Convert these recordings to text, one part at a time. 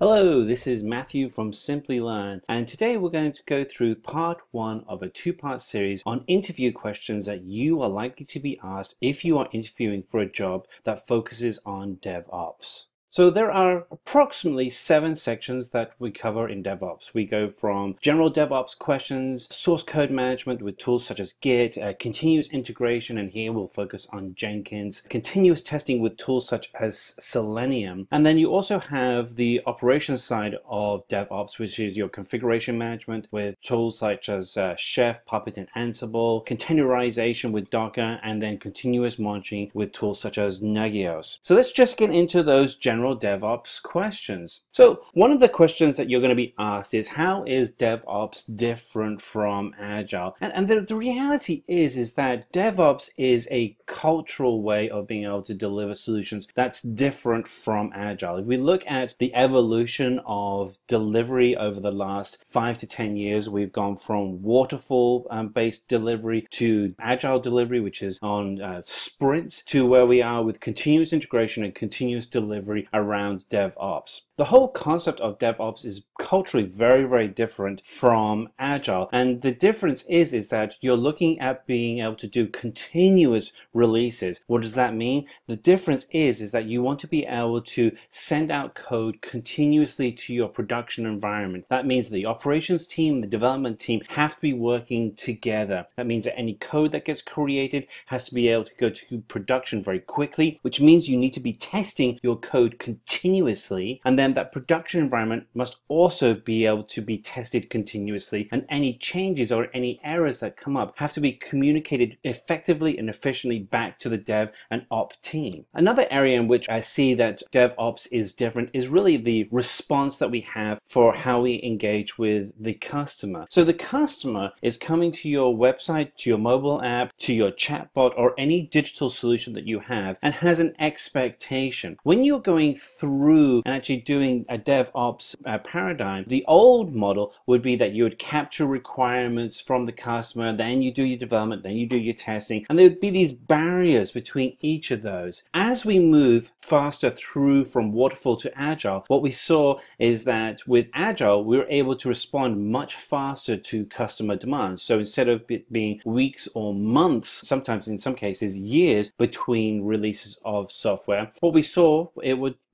Hello, this is Matthew from Simplilearn, and today we're going to go through part one of a two-part series on interview questions that you are likely to be asked if you are interviewing for a job that focuses on DevOps. So there are approximately 7 sections that we cover in DevOps. We go from general DevOps questions, source code management with tools such as Git, continuous integration, and here we'll focus on Jenkins, continuous testing with tools such as Selenium, and then you also have the operations side of DevOps, which is your configuration management with tools such as Chef, Puppet, and Ansible, containerization with Docker, and then continuous monitoring with tools such as Nagios. So let's just get into those general DevOps questions. So one of the questions that you're going to be asked is, how is DevOps different from Agile? And the reality is that DevOps is a cultural way of being able to deliver solutions that's different from Agile. If we look at the evolution of delivery over the last 5 to 10 years, we've gone from waterfall based delivery to Agile delivery, which is on sprints, to where we are with continuous integration and continuous delivery around DevOps. The whole concept of DevOps is culturally very, very different from Agile. And the difference is that you're looking at being able to do continuous releases. What does that mean? The difference is that you want to be able to send out code continuously to your production environment. That means the operations team, the development team have to be working together. That means that any code that gets created has to be able to go to production very quickly, which means you need to be testing your code continuously, and then that production environment must also be able to be tested continuously, and any changes or any errors that come up have to be communicated effectively and efficiently back to the dev and op team. Another area in which I see that DevOps is different is really the response that we have for how we engage with the customer. So the customer is coming to your website, to your mobile app, to your chatbot, or any digital solution that you have, and has an expectation. When you're going through and actually doing a DevOps paradigm, the old model would be that you would capture requirements from the customer, then you do your development, then you do your testing, and there would be these barriers between each of those. As we move faster through from waterfall to Agile, what we saw is that with Agile, we were able to respond much faster to customer demands. So instead of it being weeks or months, sometimes in some cases years between releases of software, what we saw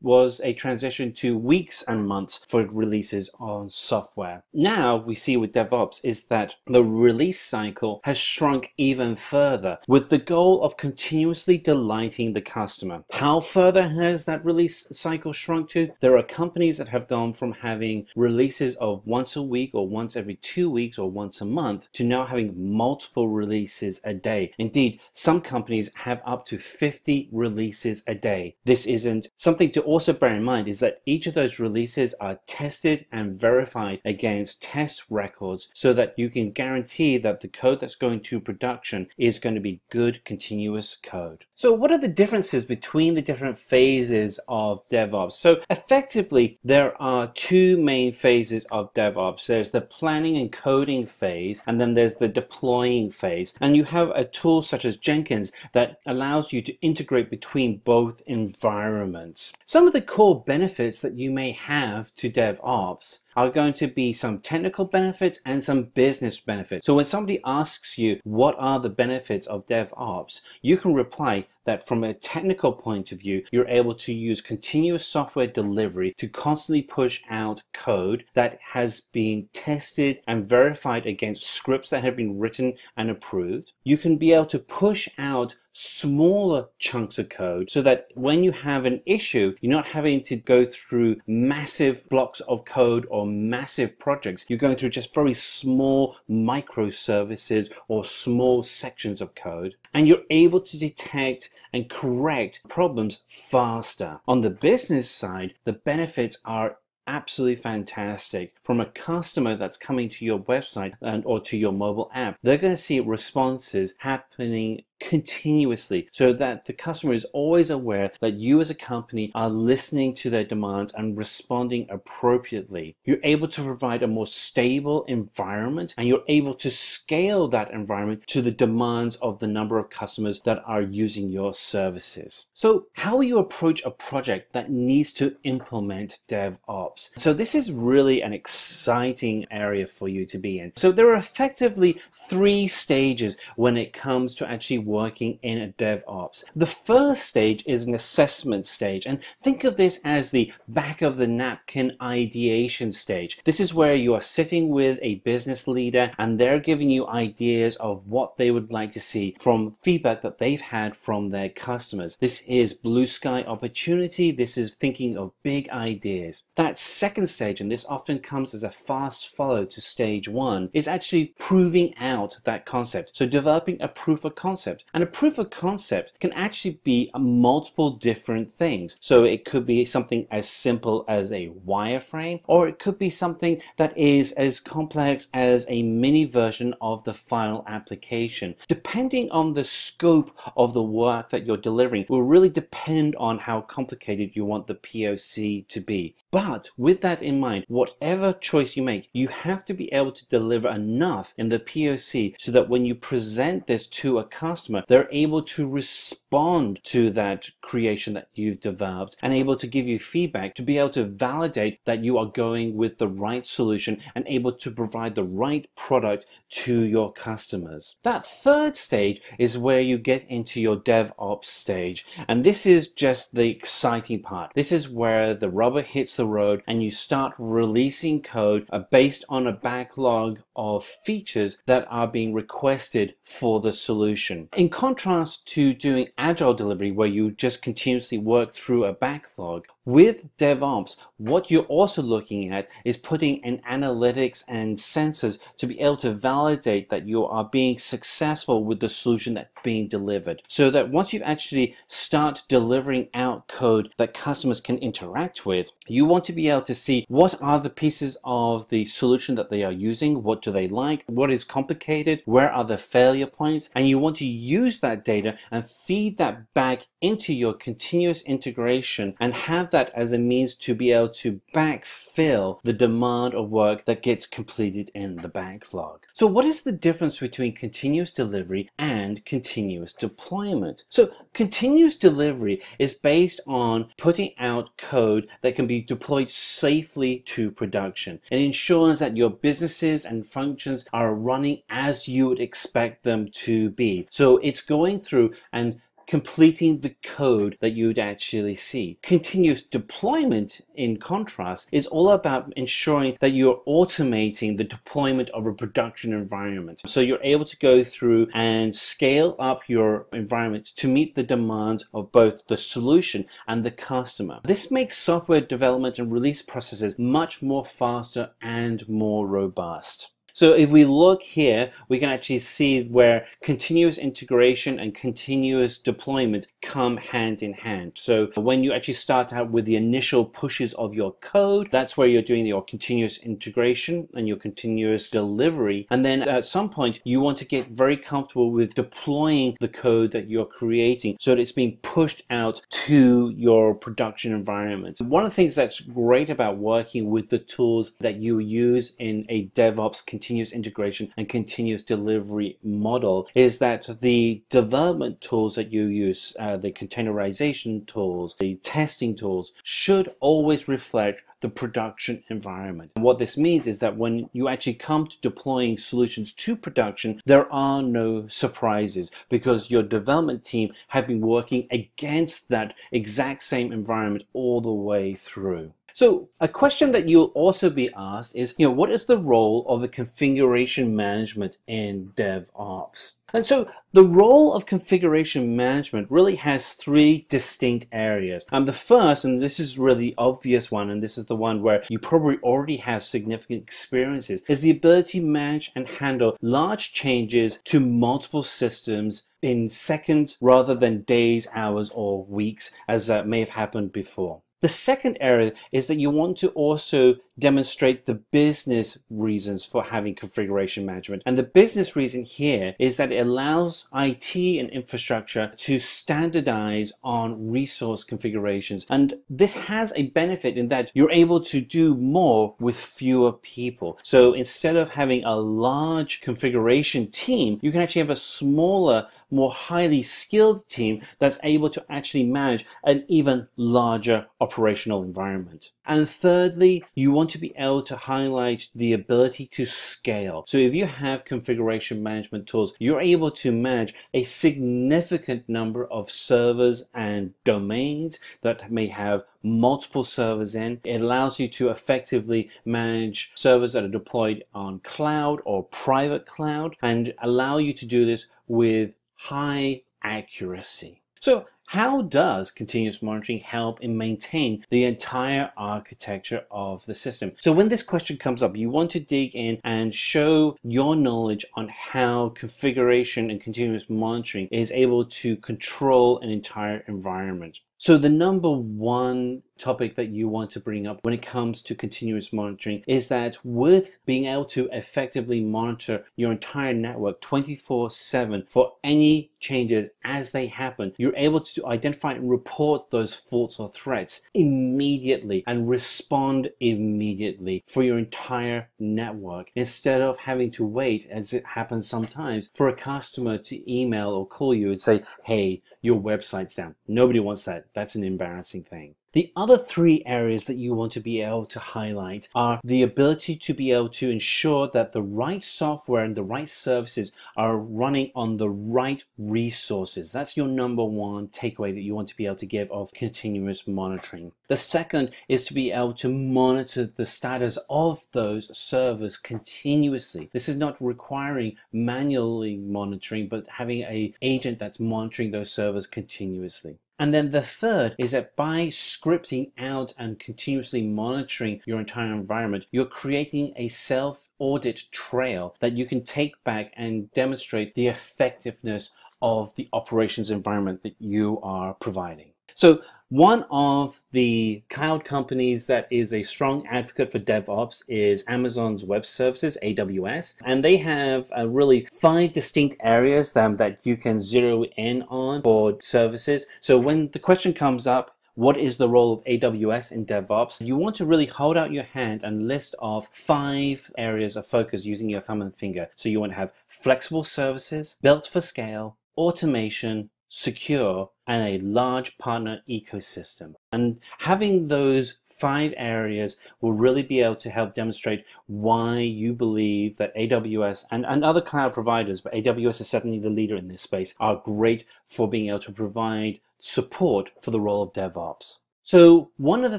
was a transition to weeks and months for releases on software. Now we see with DevOps is that the release cycle has shrunk even further with the goal of continuously delighting the customer. How further has that release cycle shrunk to? There are companies that have gone from having releases of once a week or once every 2 weeks or once a month to now having multiple releases a day. Indeed, some companies have up to 50 releases a day. This isn't something to also bear in mind, is that each of those releases are tested and verified against test records so that you can guarantee that the code that's going to production is going to be good continuous code. So what are the differences between the different phases of DevOps? So effectively there are 2 main phases of DevOps. There's the planning and coding phase, and then there's the deploying phase, and you have a tool such as Jenkins that allows you to integrate between both environments. Some of the core benefits that you may have to DevOps are going to be some technical benefits and some business benefits. So when somebody asks you what are the benefits of DevOps, you can reply that from a technical point of view, you're able to use continuous software delivery to constantly push out code that has been tested and verified against scripts that have been written and approved. You can be able to push out smaller chunks of code so that when you have an issue, you're not having to go through massive blocks of code or massive projects. You're going through just very small microservices or small sections of code, and you're able to detect and correct problems faster. On the business side, the benefits are absolutely fantastic. From a customer that's coming to your website or to your mobile app, they're going to see responses happening continuously so that the customer is always aware that you as a company are listening to their demands and responding appropriately. You're able to provide a more stable environment, and you're able to scale that environment to the demands of the number of customers that are using your services. So how you approach a project that needs to implement DevOps. So this is really an exciting area for you to be in. So there are effectively three stages when it comes to actually working in a DevOps. The first stage is an assessment stage, and think of this as the back of the napkin ideation stage. This is where you are sitting with a business leader and they're giving you ideas of what they would like to see from feedback that they've had from their customers. This is blue sky opportunity. This is thinking of big ideas. That second stage, and this often comes as a fast follow to stage one, is actually proving out that concept. So developing a proof of concept. And a proof of concept can actually be multiple different things. So it could be something as simple as a wireframe, or it could be something that is as complex as a mini version of the file application. Depending on the scope of the work that you're delivering will really depend on how complicated you want the POC to be. But with that in mind, whatever choice you make, you have to be able to deliver enough in the POC so that when you present this to a customer, they're able to respond to that creation that you've developed and able to give you feedback to be able to validate that you are going with the right solution and able to provide the right product to your customers. That third stage is where you get into your DevOps stage, and this is just the exciting part. This is where the rubber hits the road and you start releasing code based on a backlog of features that are being requested for the solution. In contrast to doing agile delivery where you just continuously work through a backlog, with DevOps, what you're also looking at is putting in analytics and sensors to be able to validate that you are being successful with the solution that's being delivered. So that once you actually start delivering out code that customers can interact with, you want to be able to see what are the pieces of the solution that they are using, what do they like, what is complicated, where are the failure points, and you want to use that data and feed that back into your continuous integration and have that as a means to be able to backfill the demand of work that gets completed in the backlog. So what is the difference between continuous delivery and continuous deployment? So continuous delivery is based on putting out code that can be deployed safely to production and ensures that your businesses and functions are running as you would expect them to be. So it's going through and completing the code that you'd actually see. Continuous deployment, in contrast, is all about ensuring that you're automating the deployment of a production environment. So you're able to go through and scale up your environment to meet the demands of both the solution and the customer. This makes software development and release processes much more faster and more robust. So if we look here, we can actually see where continuous integration and continuous deployment come hand in hand. So when you actually start out with the initial pushes of your code, that's where you're doing your continuous integration and your continuous delivery. And then at some point, you want to get very comfortable with deploying the code that you're creating so that it's being pushed out to your production environment. One of the things that's great about working with the tools that you use in a DevOps continuous integration and continuous delivery model is that the development tools that you use, the containerization tools, the testing tools, should always reflect the production environment. And what this means is that when you actually come to deploying solutions to production, there are no surprises because your development team have been working against that exact same environment all the way through. So a question that you'll also be asked is, what is the role of a configuration management in DevOps? And so the role of configuration management really has three distinct areas. And the first, and this is really obvious one, and this is the one where you probably already have significant experiences, is the ability to manage and handle large changes to multiple systems in seconds rather than days, hours, or weeks, as may have happened before. The second area is that you want to also demonstrate the business reasons for having configuration management. And the business reason here is that it allows IT and infrastructure to standardize on resource configurations. And this has a benefit in that you're able to do more with fewer people. So instead of having a large configuration team, you can actually have a smaller, more highly skilled team that's able to actually manage an even larger operational environment. And thirdly, you want to be able to highlight the ability to scale. So if you have configuration management tools, you're able to manage a significant number of servers and domains that may have multiple servers in. It allows you to effectively manage servers that are deployed on cloud or private cloud and allow you to do this with high accuracy. So how does continuous monitoring help in maintain the entire architecture of the system? So when this question comes up, you want to dig in and show your knowledge on how configuration and continuous monitoring is able to control an entire environment. So the number one topic that you want to bring up when it comes to continuous monitoring is that with being able to effectively monitor your entire network 24/7 for any changes as they happen, you're able to identify and report those faults or threats immediately and respond immediately for your entire network, instead of having to wait, as it happens sometimes, for a customer to email or call you and say, hey, your website's down. Nobody wants that. That's an embarrassing thing. The other three areas that you want to be able to highlight are the ability to be able to ensure that the right software and the right services are running on the right resources. That's your number one takeaway that you want to be able to give of continuous monitoring. The second is to be able to monitor the status of those servers continuously. This is not requiring manually monitoring, but having an agent that's monitoring those servers continuously. And then the third is that by scripting out and continuously monitoring your entire environment, you're creating a self-audit trail that you can take back and demonstrate the effectiveness of the operations environment that you are providing. So one of the cloud companies that is a strong advocate for DevOps is Amazon's web services, AWS, and they have really 5 distinct areas that you can zero in on for services. So when the question comes up, what is the role of AWS in DevOps? You want to really hold out your hand and list off 5 areas of focus using your thumb and finger. So you want to have flexible services, built for scale, automation, secure, and a large partner ecosystem. And having those 5 areas will really be able to help demonstrate why you believe that AWS and other cloud providers, but AWS is certainly the leader in this space, are great for being able to provide support for the role of DevOps. So one of the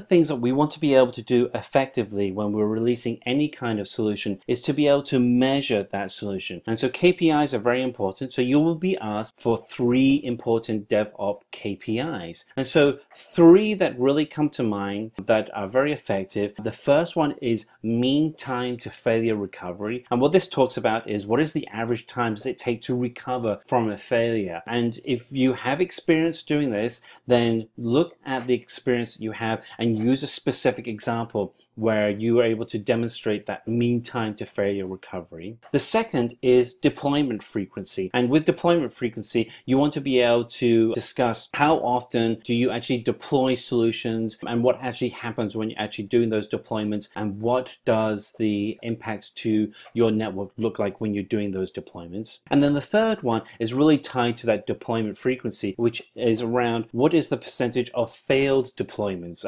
things that we want to be able to do effectively when we're releasing any kind of solution is to be able to measure that solution. And so KPIs are very important. So you will be asked for 3 important DevOps KPIs. And so 3 that really come to mind that are very effective. The first one is mean time to failure recovery. And what this talks about is what is the average time does it take to recover from a failure? And if you have experience doing this, then look at the experience you have and use a specific example where you are able to demonstrate that mean time to failure recovery. The second is deployment frequency. And with deployment frequency, you want to be able to discuss how often do you actually deploy solutions and what actually happens when you're actually doing those deployments and what does the impact to your network look like when you're doing those deployments. And then the third one is really tied to that deployment frequency, which is around what is the percentage of failed deployments.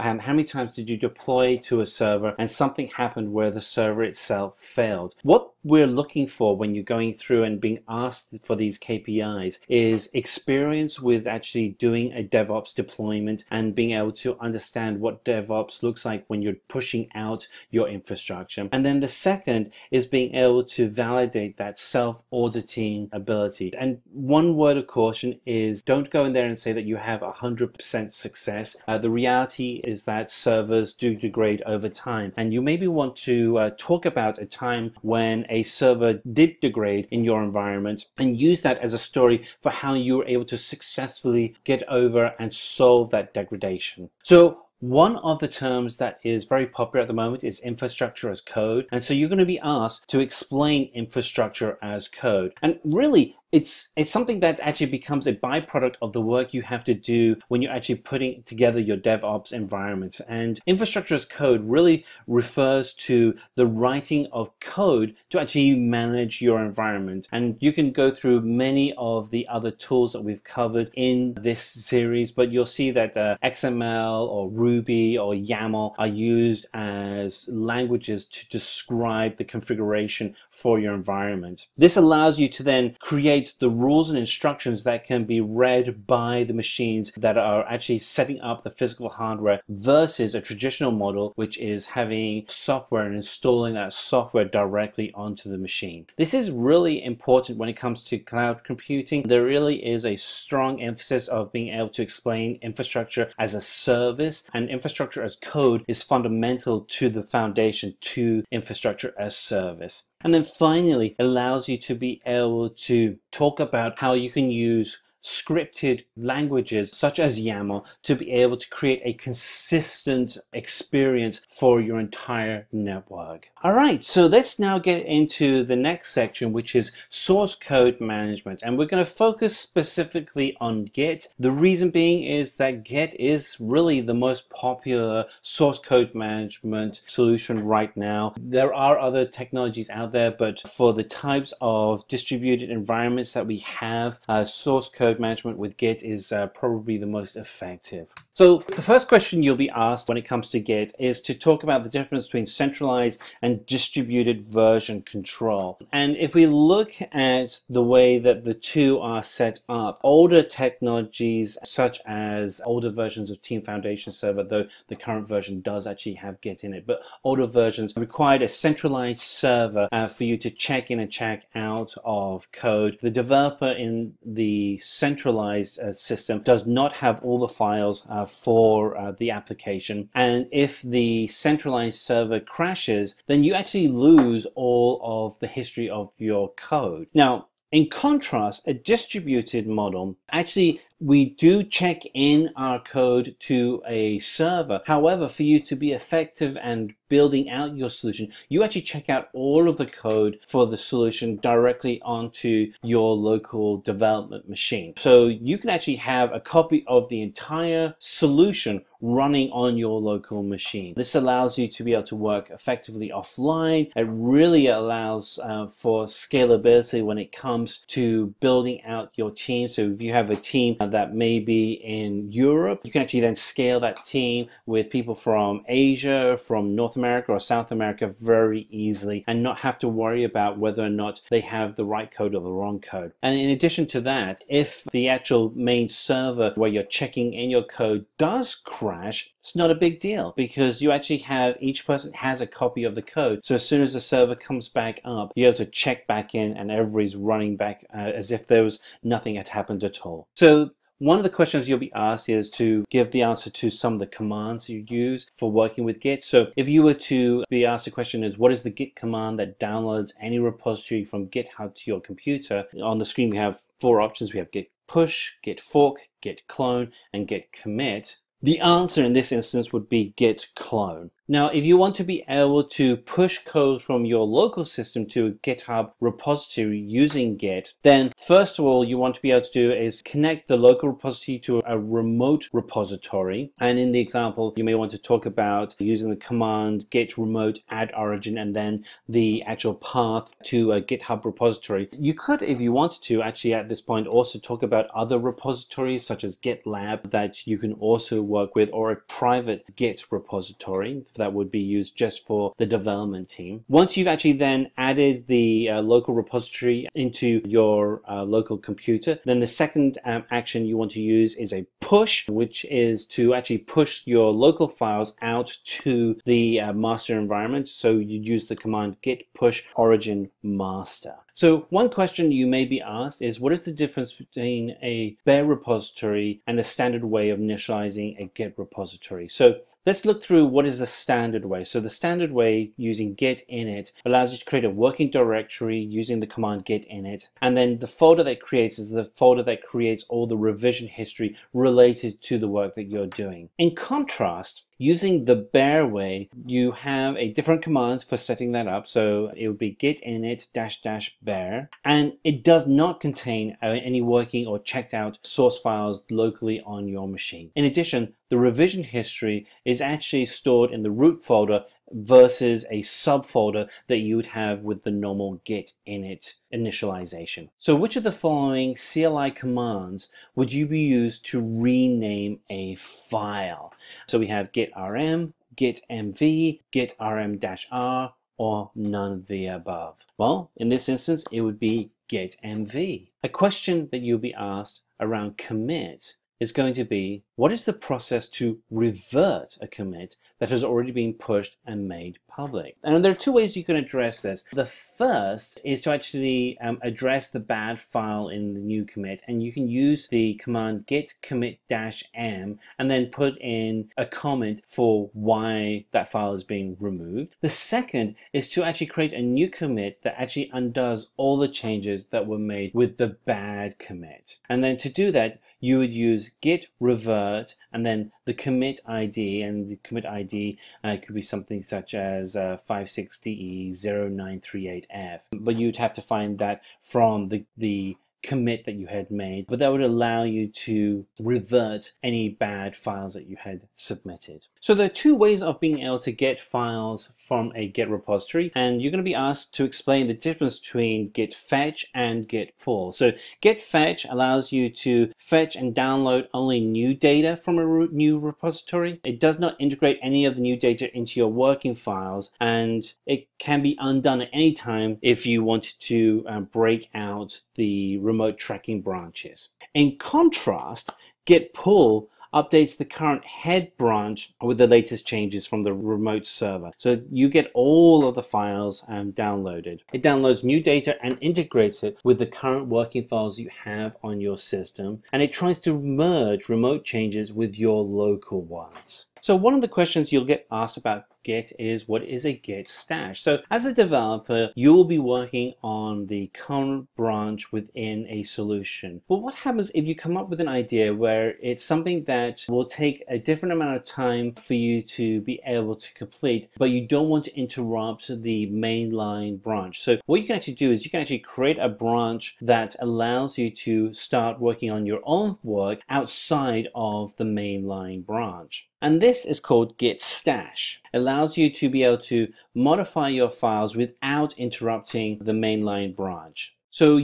How many times did you deploy to a server and something happened where the server itself failed? What we're looking for when you're going through and being asked for these KPIs is experience with actually doing a DevOps deployment and being able to understand what DevOps looks like when you're pushing out your infrastructure. And then the second is being able to validate that self-auditing ability. And one word of caution is don't go in there and say that you have 100% success. The reality is that servers do degrade over time, and you maybe want to talk about a time when a server did degrade in your environment and use that as a story for how you were able to successfully get over and solve that degradation. So One of the terms that is very popular at the moment is infrastructure as code. And so you're going to be asked to explain infrastructure as code. And really, it's something that actually becomes a byproduct of the work you have to do when you're actually putting together your DevOps environment. And infrastructure as code really refers to the writing of code to actually manage your environment. And you can go through many of the other tools that we've covered in this series, but you'll see that XML or Ruby or YAML are used as languages to describe the configuration for your environment. This allows you to then create the rules and instructions that can be read by the machines that are actually setting up the physical hardware, versus a traditional model which is having software and installing that software directly onto the machine. This is really important when it comes to cloud computing. There really is a strong emphasis of being able to explain infrastructure as a service, and infrastructure as code is fundamental to the foundation to infrastructure as service. And then finally, allows you to be able to talk about how you can use scripted languages such as YAML to be able to create a consistent experience for your entire network. All right, so let's now get into the next section, which is source code management. And we're going to focus specifically on Git. The reason being is that Git is really the most popular source code management solution right now. There are other technologies out there, but for the types of distributed environments that we have, source code management with Git is probably the most effective. So the first question you'll be asked when it comes to Git is to talk about the difference between centralized and distributed version control. And if we look at the way that the two are set up, older technologies such as older versions of Team Foundation Server, though the current version does actually have Git in it, but older versions required a centralized server for you to check in and check out of code. The developer in the centralized system does not have all the files for the application, and if the centralized server crashes, then you actually lose all of the history of your code. Now, in contrast, a distributed model, actually we do check in our code to a server. However, for you to be effective and building out your solution, you actually check out all of the code for the solution directly onto your local development machine. So you can actually have a copy of the entire solution running on your local machine. This allows you to be able to work effectively offline. It really allows for scalability when it comes to building out your team. So if you have a team that may be in Europe, you can actually then scale that team with people from Asia, from North America or South America very easily, and not have to worry about whether or not they have the right code or the wrong code. And in addition to that, if the actual main server where you're checking in your code does crash, it's not a big deal, because you actually have, each person has a copy of the code. So as soon as the server comes back up, you're able to check back in and everybody's running back as if there was nothing had happened at all. So one of the questions you'll be asked is to give the answer to some of the commands you use for working with Git. So if you were to be asked a question is, what is the Git command that downloads any repository from GitHub to your computer? On the screen we have four options. We have Git push, Git fork, Git clone, and Git commit. The answer in this instance would be Git clone. Now, if you want to be able to push code from your local system to a GitHub repository using Git, then first of all, you want to be able to do is connect the local repository to a remote repository. And in the example, you may want to talk about using the command git remote add origin and then the actual path to a GitHub repository. You could, if you wanted to, actually at this point also talk about other repositories such as GitLab that you can also work with, or a private Git repository that would be used just for the development team. Once you've actually then added the local repository into your local computer, then the second action you want to use is a push, which is to actually push your local files out to the master environment. So you use the command git push origin master. So one question you may be asked is, what is the difference between a bare repository and a standard way of initializing a Git repository? So let's look through what is the standard way. So the standard way, using git init, allows you to create a working directory using the command git init, and then the folder that creates is the folder that creates all the revision history related to the work that you're doing. In contrast, using the bare way, you have a different commands for setting that up. So it would be git init -- bare, and it does not contain any working or checked out source files locally on your machine. In addition, the revision history is actually stored in the root folder versus a subfolder that you would have with the normal git init initialization. So which of the following CLI commands would you be used to rename a file? So we have git rm, git mv, git rm-r, or none of the above. Well, in this instance, it would be git mv. A question that you'll be asked around commit is going to be, what is the process to revert a commit that has already been pushed and made public? And there are two ways you can address this. The first is to actually address the bad file in the new commit, and you can use the command git commit -m and then put in a comment for why that file is being removed. The second is to actually create a new commit that actually undoes all the changes that were made with the bad commit. And then to do that, you would use git revert and then the commit ID, and the commit ID could be something such as 56DE0938F, but you'd have to find that from the commit that you had made, but that would allow you to revert any bad files that you had submitted. So there are two ways of being able to get files from a Git repository, and you're going to be asked to explain the difference between git fetch and git pull. So git fetch allows you to fetch and download only new data from a new repository. It does not integrate any of the new data into your working files, and it can be undone at any time if you wanted to break out the remote tracking branches. In contrast, git pull updates the current head branch with the latest changes from the remote server. So you get all of the files downloaded. It downloads new data and integrates it with the current working files you have on your system, and it tries to merge remote changes with your local ones. So one of the questions you'll get asked about Git is, what is a Git stash? So as a developer, you will be working on the current branch within a solution. But what happens if you come up with an idea where it's something that will take a different amount of time for you to be able to complete, but you don't want to interrupt the mainline branch? So what you can actually do is you can actually create a branch that allows you to start working on your own work outside of the mainline branch. And this is called git stash. It allows you to be able to modify your files without interrupting the mainline branch. So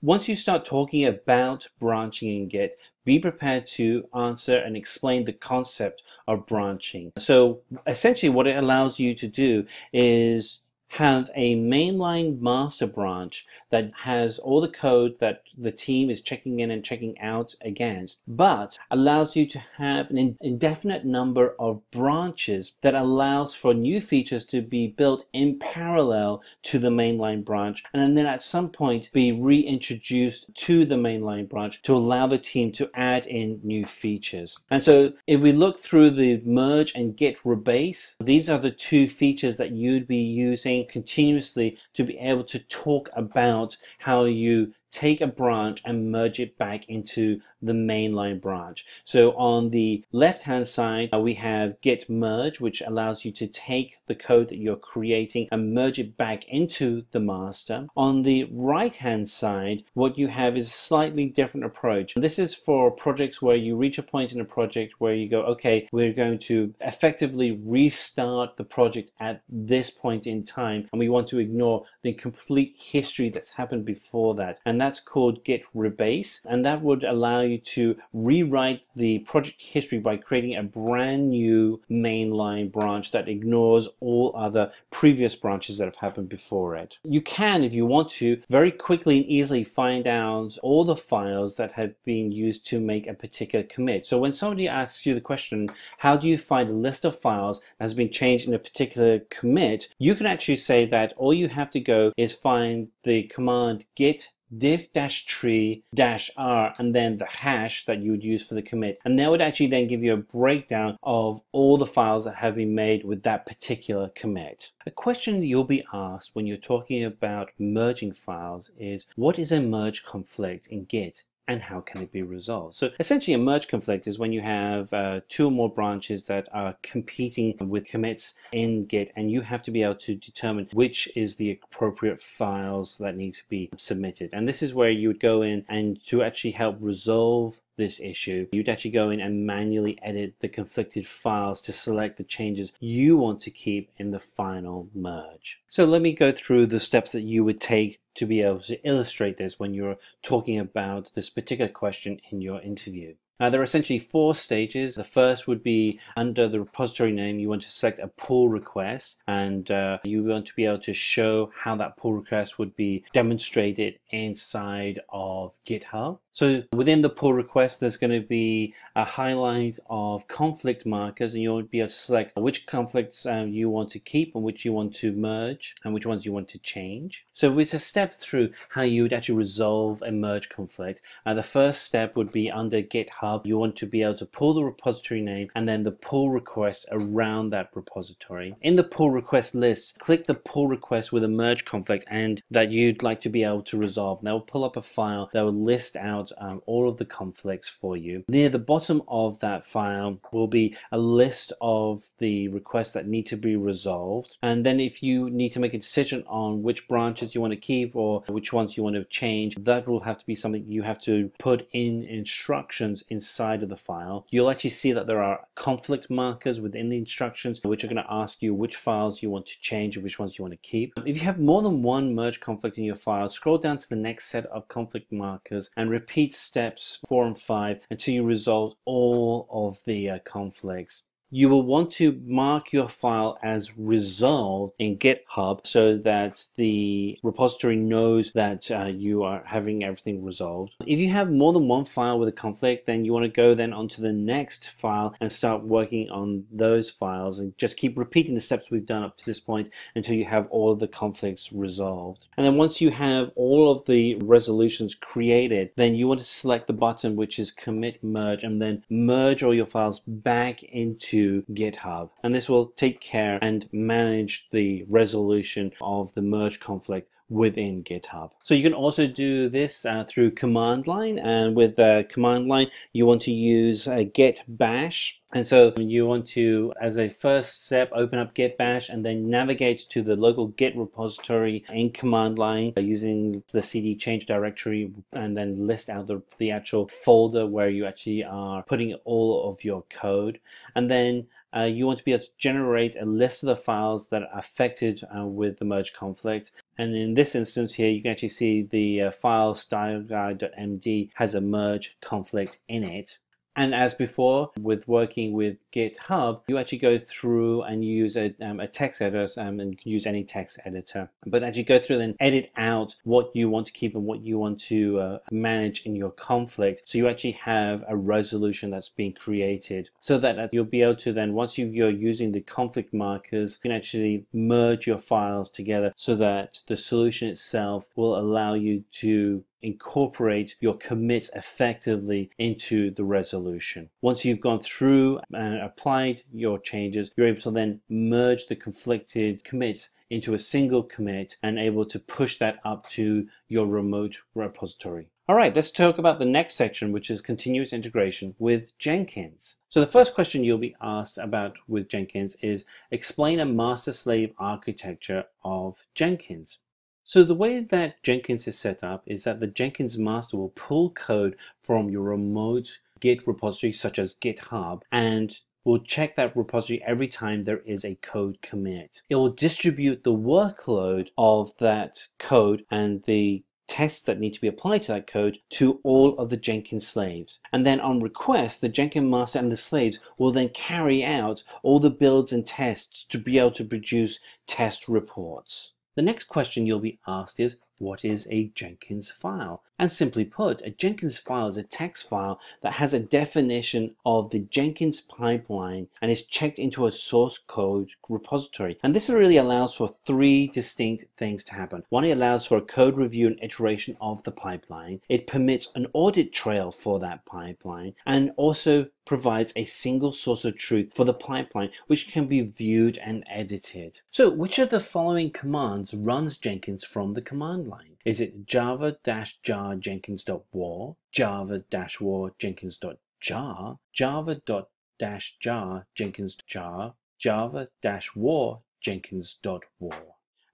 once you start talking about branching in Git, be prepared to answer and explain the concept of branching. So essentially what it allows you to do is have a mainline master branch that has all the code that the team is checking in and checking out against, but allows you to have an indefinite number of branches that allows for new features to be built in parallel to the mainline branch, and then at some point be reintroduced to the mainline branch to allow the team to add in new features. And so if we look through the merge and git rebase, these are the two features that you'd be using continuously to be able to talk about how you take a branch and merge it back into the mainline branch. So on the left hand side, we have git merge, which allows you to take the code that you're creating and merge it back into the master. On the right hand side, what you have is a slightly different approach. This is for projects where you reach a point in a project where you go, okay, we're going to effectively restart the project at this point in time, and we want to ignore the complete history that's happened before that. And that's called git rebase, and that would allow you you to rewrite the project history by creating a brand new mainline branch that ignores all other previous branches that have happened before it. You can, if you want to, very quickly and easily find out all the files that have been used to make a particular commit. So when somebody asks you the question, how do you find a list of files that has been changed in a particular commit, you can actually say that all you have to go is find the command git diff-tree-r and then the hash that you would use for the commit, and that would actually then give you a breakdown of all the files that have been made with that particular commit. A question that you'll be asked when you're talking about merging files is, what is a merge conflict in Git? And how can it be resolved? So essentially a merge conflict is when you have two or more branches that are competing with commits in Git, and you have to be able to determine which is the appropriate files that need to be submitted. And this is where you would go in and to actually help resolve this issue, you'd actually go in and manually edit the conflicted files to select the changes you want to keep in the final merge. So let me go through the steps that you would take to be able to illustrate this when you're talking about this particular question in your interview. Now, there are essentially four stages. The first would be under the repository name, you want to select a pull request, and you want to be able to show how that pull request would be demonstrated inside of GitHub. So within the pull request, there's going to be a highlight of conflict markers, and you'll be able to select which conflicts you want to keep and which you want to merge and which ones you want to change. So it's a step through how you would actually resolve a merge conflict. The first step would be under GitHub. You want to be able to pull the repository name and then the pull request around that repository. In the pull request list, click the pull request with a merge conflict and that you'd like to be able to resolve. And that will pull up a file that will list out all of the conflicts for you. Near the bottom of that file will be a list of the requests that need to be resolved, and then if you need to make a decision on which branches you want to keep or which ones you want to change, that will have to be something you have to put in instructions inside of the file. You'll actually see that there are conflict markers within the instructions which are going to ask you which files you want to change and which ones you want to keep. If you have more than one merge conflict in your file, scroll down to the next set of conflict markers and repeat steps 4 and 5 until you resolve all of the conflicts. You will want to mark your file as resolved in GitHub so that the repository knows that you are having everything resolved. If you have more than one file with a conflict, then you want to go then onto the next file and start working on those files, and just keep repeating the steps we've done up to this point until you have all of the conflicts resolved. And then once you have all of the resolutions created, then you want to select the button which is commit merge and then merge all your files back into GitHub, and this will take care and manage the resolution of the merge conflict within GitHub. So you can also do this through command line, and with the command line you want to use git bash, and so you want to, as a first step, open up git bash and then navigate to the local git repository in command line by using the CD change directory, and then list out the actual folder where you actually are putting all of your code. And then you want to be able to generate a list of the files that are affected with the merge conflict. And in this instance here, you can actually see the file style guide.md has a merge conflict in it. And as before, with working with GitHub, you actually go through and use a text editor, and you can use any text editor. But as you go through and edit out what you want to keep and what you want to manage in your conflict, so you actually have a resolution that's been created, so that you'll be able to then, once you're using the conflict markers, you can actually merge your files together so that the solution itself will allow you to incorporate your commits effectively into the resolution. Once you've gone through and applied your changes, you're able to then merge the conflicted commits into a single commit and able to push that up to your remote repository. All right, let's talk about the next section, which is continuous integration with Jenkins. So the first question you'll be asked about with Jenkins is, explain a master-slave architecture of Jenkins. So the way that Jenkins is set up is that the Jenkins master will pull code from your remote Git repository, such as GitHub, and will check that repository every time there is a code commit. It will distribute the workload of that code and the tests that need to be applied to that code to all of the Jenkins slaves. And then on request, the Jenkins master and the slaves will then carry out all the builds and tests to be able to produce test reports. The next question you'll be asked is, what is a Jenkins file? And simply put, a Jenkins file is a text file that has a definition of the Jenkins pipeline and is checked into a source code repository. And this really allows for three distinct things to happen. One, it allows for a code review and iteration of the pipeline. It permits an audit trail for that pipeline and also provides a single source of truth for the pipeline, which can be viewed and edited. So which of the following commands runs Jenkins from the command line? Is it java-jar jenkins.war, java-war jenkins.jar, java-jar jenkins.jar, java-war jenkins.war?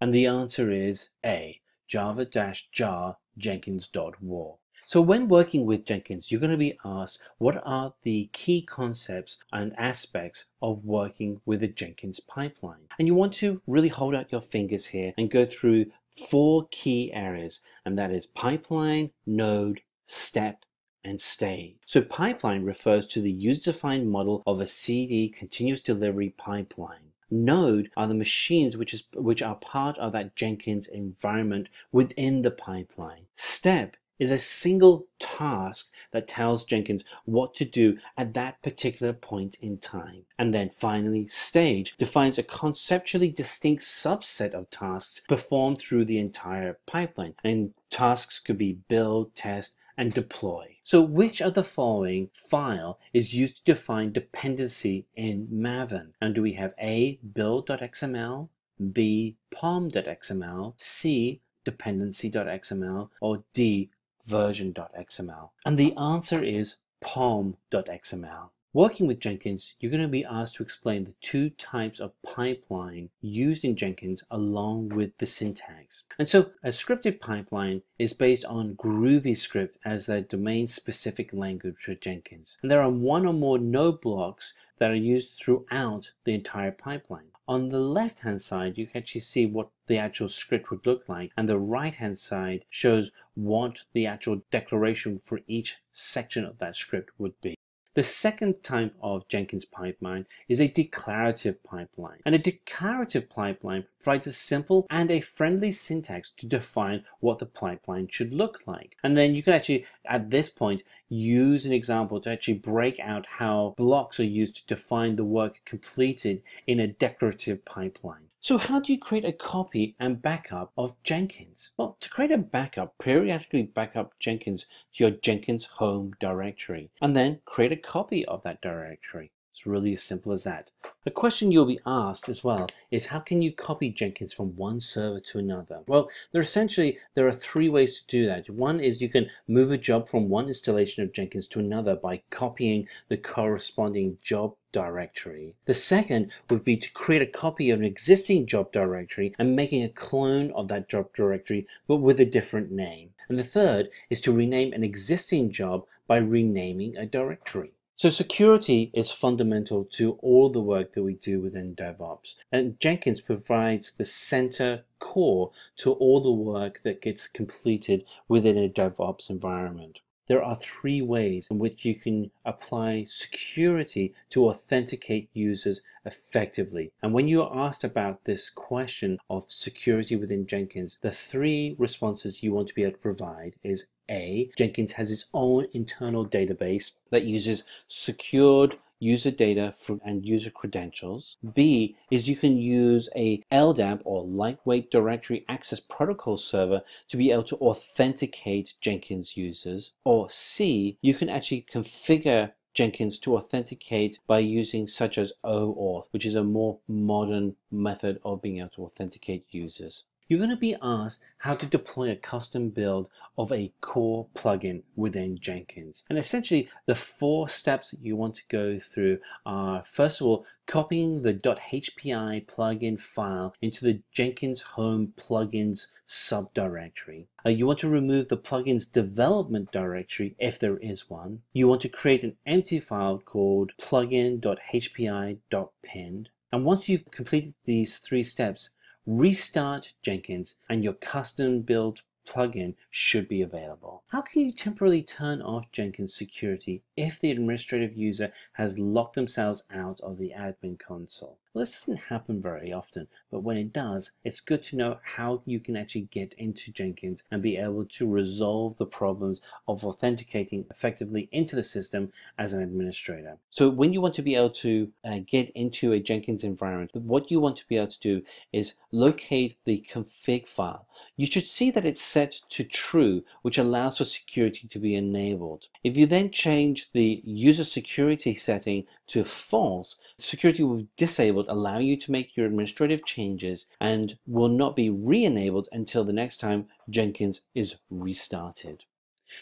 And the answer is A, java-jar jenkins.war. So when working with Jenkins, you're going to be asked, what are the key concepts and aspects of working with a Jenkins pipeline? And you want to really hold out your fingers here and go through four key areas, and that is pipeline, node, step, and stage. So pipeline refers to the user-defined model of a CD continuous delivery pipeline. Node are the machines which are part of that Jenkins environment within the pipeline. Step is a single task that tells Jenkins what to do at that particular point in time. And then finally, stage defines a conceptually distinct subset of tasks performed through the entire pipeline. And tasks could be build, test, and deploy. So which of the following file is used to define dependency in Maven? And do we have A, build.xml, B, pom.xml, C, dependency.xml, or D, version.xml? And the answer is pom.xml. Working with Jenkins, you're going to be asked to explain the two types of pipeline used in Jenkins along with the syntax. And so a scripted pipeline is based on Groovy script as their domain-specific language for Jenkins. And there are one or more node blocks that are used throughout the entire pipeline. On the left-hand side, you can actually see what the actual script would look like, and the right-hand side shows what the actual declaration for each section of that script would be. The second type of Jenkins pipeline is a declarative pipeline, and a declarative pipeline provides a simple and a friendly syntax to define what the pipeline should look like. And then you can actually, at this point, use an example to actually break out how blocks are used to define the work completed in a declarative pipeline. So how do you create a copy and backup of Jenkins? Well, to create a backup, periodically backup Jenkins to your Jenkins home directory, and then create a copy of that directory. It's really as simple as that. The question you'll be asked as well is, how can you copy Jenkins from one server to another? Well, there are three ways to do that. One is you can move a job from one installation of Jenkins to another by copying the corresponding job directory. The second would be to create a copy of an existing job directory and making a clone of that job directory, but with a different name. And the third is to rename an existing job by renaming a directory. So security is fundamental to all the work that we do within DevOps, and Jenkins provides the center core to all the work that gets completed within a DevOps environment. There are three ways in which you can apply security to authenticate users effectively. And when you are asked about this question of security within Jenkins, the three responses you want to be able to provide is A, Jenkins has its own internal database that uses secured user data and user credentials. B is you can use a LDAP or lightweight directory access protocol server to be able to authenticate Jenkins users. Or C, you can actually configure Jenkins to authenticate by using such as OAuth, which is a more modern method of being able to authenticate users. You're going to be asked how to deploy a custom build of a core plugin within Jenkins. And essentially, the four steps that you want to go through are, first of all, copying the .hpi plugin file into the Jenkins home plugins subdirectory. You want to remove the plugins development directory if there is one. You want to create an empty file called plugin.hpi.pend. And once you've completed these three steps, restart Jenkins and your custom build plugin should be available. How can you temporarily turn off Jenkins security if the administrative user has locked themselves out of the admin console? Well, this doesn't happen very often, but when it does, it's good to know how you can actually get into Jenkins and be able to resolve the problems of authenticating effectively into the system as an administrator. So when you want to be able to get into a Jenkins environment, what you want to be able to do is locate the config file. You should see that it's set to true, which allows for security to be enabled. If you then change the user security setting to false, security will be disabled, allowing you to make your administrative changes, and will not be re-enabled until the next time Jenkins is restarted.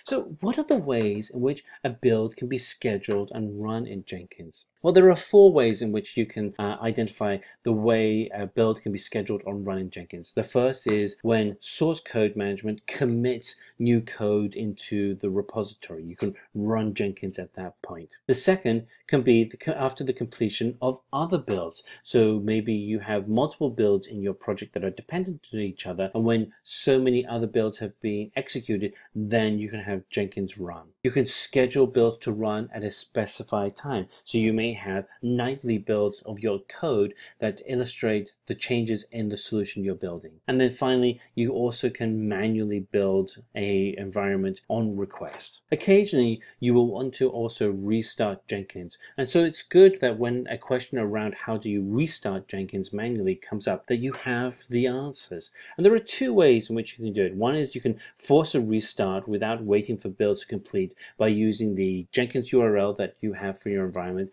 So what are the ways in which a build can be scheduled and run in Jenkins? Well, there are 4 ways in which you can identify the way a build can be scheduled or run in Jenkins. The first is when source code management commits new code into the repository. You can run Jenkins at that point. The second can be after the completion of other builds. So maybe you have multiple builds in your project that are dependent on each other, and when so many other builds have been executed, then you can have Jenkins run. You can schedule builds to run at a specified time. So you may have nightly builds of your code that illustrate the changes in the solution you're building. And then finally, you also can manually build an environment on request. Occasionally, you will want to also restart Jenkins. And so it's good that when a question around how do you restart Jenkins manually comes up, that you have the answers. And there are 2 ways in which you can do it. One is you can force a restart without waiting for builds to complete by using the Jenkins URL that you have for your environment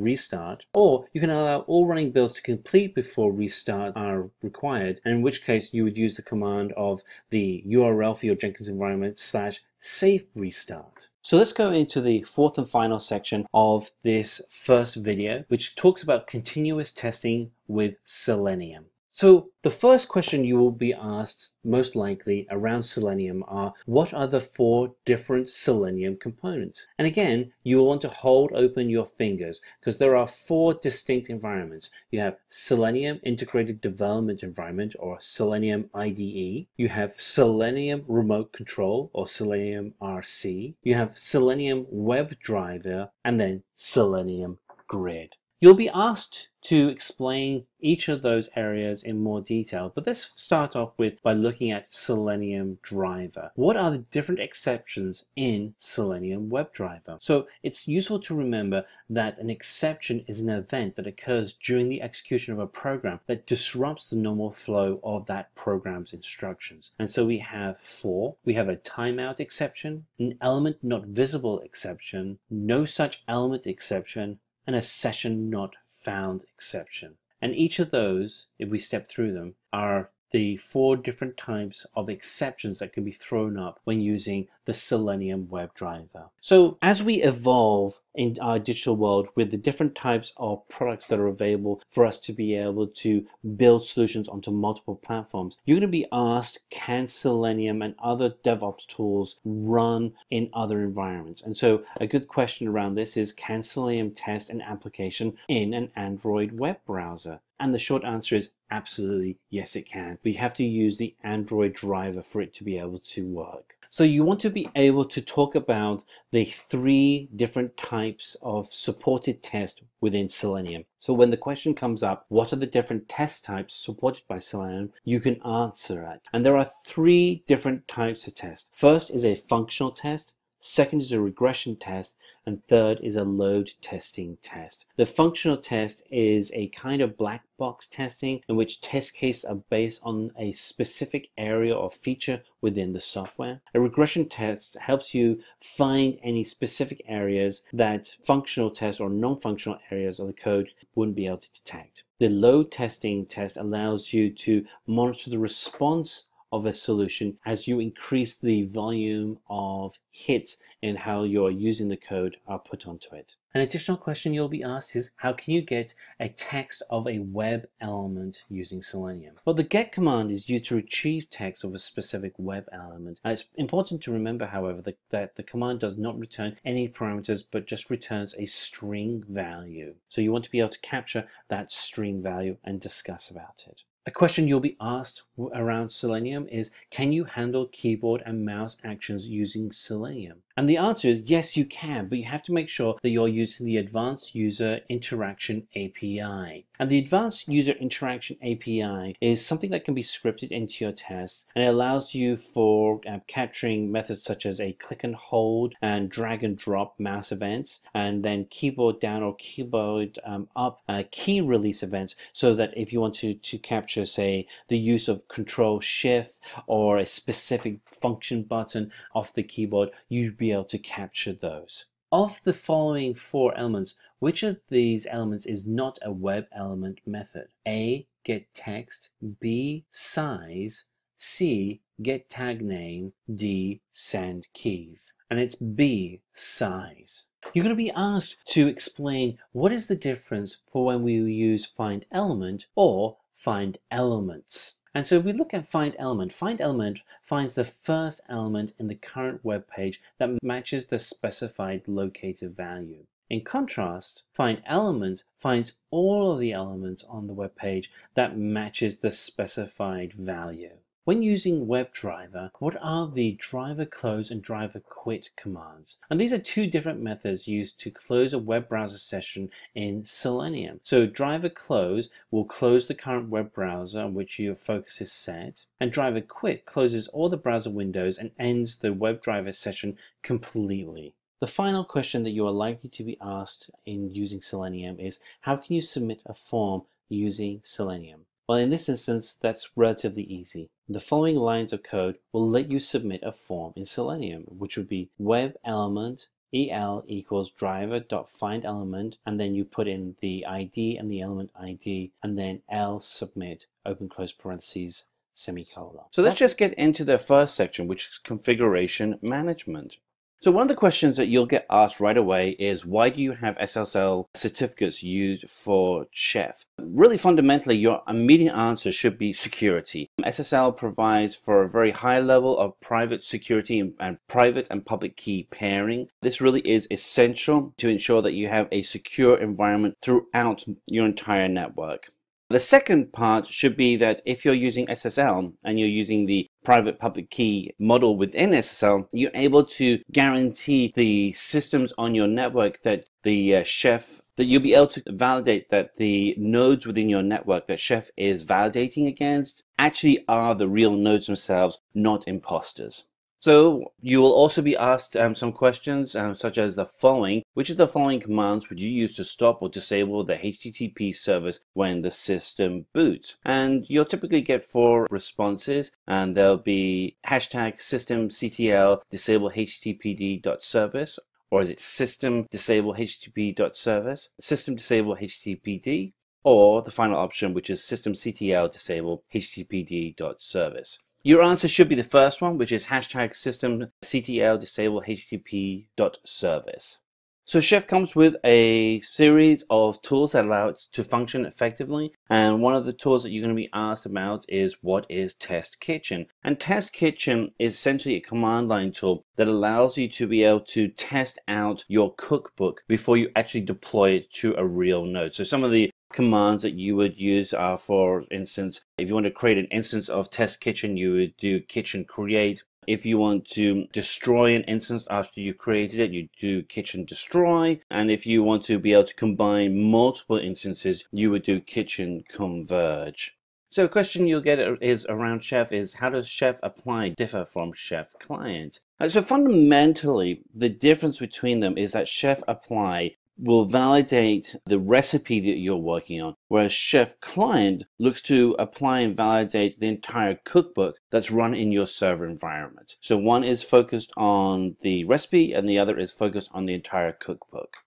/restart, or you can allow all running builds to complete before restart are required, in which case you would use the command of the URL for your Jenkins environment /safe restart. So let's go into the 4th and final section of this first video, which talks about continuous testing with Selenium. So the first question you will be asked most likely around Selenium are, what are the 4 different Selenium components? And again, you will want to hold open your fingers, because there are 4 distinct environments. You have Selenium Integrated Development Environment, or Selenium IDE. You have Selenium Remote Control, or Selenium RC. You have Selenium WebDriver, and then Selenium Grid. You'll be asked to explain each of those areas in more detail, but let's start off by looking at Selenium Driver. What are the different exceptions in Selenium WebDriver? So it's useful to remember that an exception is an event that occurs during the execution of a program that disrupts the normal flow of that program's instructions. And so we have 4. We have a timeout exception, an element not visible exception, no such element exception, and a session not found exception. And each of those, if we step through them, are the 4 different types of exceptions that can be thrown up when using the Selenium WebDriver. So as we evolve in our digital world with the different types of products that are available for us to be able to build solutions onto multiple platforms, you're going to be asked, can Selenium and other DevOps tools run in other environments? And so a good question around this is, can Selenium test an application in an Android web browser? And the short answer is absolutely yes, it can. We have to use the Android driver for it to be able to work. So you want to be able to talk about the 3 different types of supported test within Selenium. So when the question comes up, what are the different test types supported by Selenium, you can answer it. And there are 3 different types of tests. First is a functional test. Second is a regression test, and third is a load testing test. The functional test is a kind of black box testing in which test cases are based on a specific area or feature within the software. A regression test helps you find any specific areas that functional tests or non-functional areas of the code wouldn't be able to detect. The load testing test allows you to monitor the response of a solution as you increase the volume of hits and how you're using the code are put onto it. An additional question you'll be asked is, how can you get a text of a web element using Selenium? Well, the get command is used to retrieve text of a specific web element. It's important to remember, however, that the command does not return any parameters, but just returns a string value. So you want to be able to capture that string value and discuss about it. A question you'll be asked around Selenium is, can you handle keyboard and mouse actions using Selenium? And the answer is yes, you can, but you have to make sure that you're using the Advanced User Interaction API. And the Advanced User Interaction API is something that can be scripted into your tests, and it allows you for capturing methods such as a click and hold and drag and drop mouse events, and then keyboard down or keyboard up key release events, so that if you want to capture, say, the use of Control Shift or a specific function button off the keyboard, you'd be able to capture those. Of the following four elements, which of these elements is not a web element method? A, get text, B, size, C, get tag name, D, send keys. And it's B, size. You're going to be asked to explain what is the difference for when we use find element or find elements. And so if we look at find element finds the first element in the current web page that matches the specified locator value. In contrast, find element finds all of the elements on the web page that matches the specified value. When using WebDriver, what are the driver close and driver quit commands? And these are two different methods used to close a web browser session in Selenium. So driver close will close the current web browser on which your focus is set, and driver quit closes all the browser windows and ends the WebDriver session completely. The final question that you are likely to be asked in using Selenium is, how can you submit a form using Selenium? Well, in this instance, that's relatively easy. The following lines of code will let you submit a form in Selenium, which would be web element el equals driver.findElement, and then you put in the ID and the element ID, and then l submit open close parentheses semicolon. So let's just get into the first section, which is configuration management. So one of the questions that you'll get asked right away is, why do you have SSL certificates used for Chef? Really fundamentally, your immediate answer should be security. SSL provides for a very high level of private security and private and public key pairing. This really is essential to ensure that you have a secure environment throughout your entire network. The second part should be that if you're using SSL and you're using the private public key model within SSL, you're able to guarantee the systems on your network that the Chef, that you'll be able to validate that the nodes within your network that Chef is validating against actually are the real nodes themselves, not imposters. So you will also be asked some questions such as the following. Which of the following commands would you use to stop or disable the HTTP service when the system boots? And you'll typically get four responses, and there'll be hashtag systemctl disable httpd.service, or is it system disable http.service, system disable httpd, or the final option, which is systemctl disable httpd.service. Your answer should be the first one, which is hashtag systemctl disable http.service. So Chef comes with a series of tools that allow it to function effectively. And one of the tools that you're going to be asked about is, what is Test Kitchen? And Test Kitchen is essentially a command line tool that allows you to be able to test out your cookbook before you actually deploy it to a real node. So some of the commands that you would use are, for instance, if you want to create an instance of Test Kitchen, you would do kitchen create. If you want to destroy an instance after you created it, you do kitchen destroy. And if you want to be able to combine multiple instances, you would do kitchen converge. So a question you'll get is around Chef is, how does Chef apply differ from Chef client? And so fundamentally, the difference between them is that Chef apply will validate the recipe that you're working on, whereas Chef Client looks to apply and validate the entire cookbook that's run in your server environment. So one is focused on the recipe and the other is focused on the entire cookbook.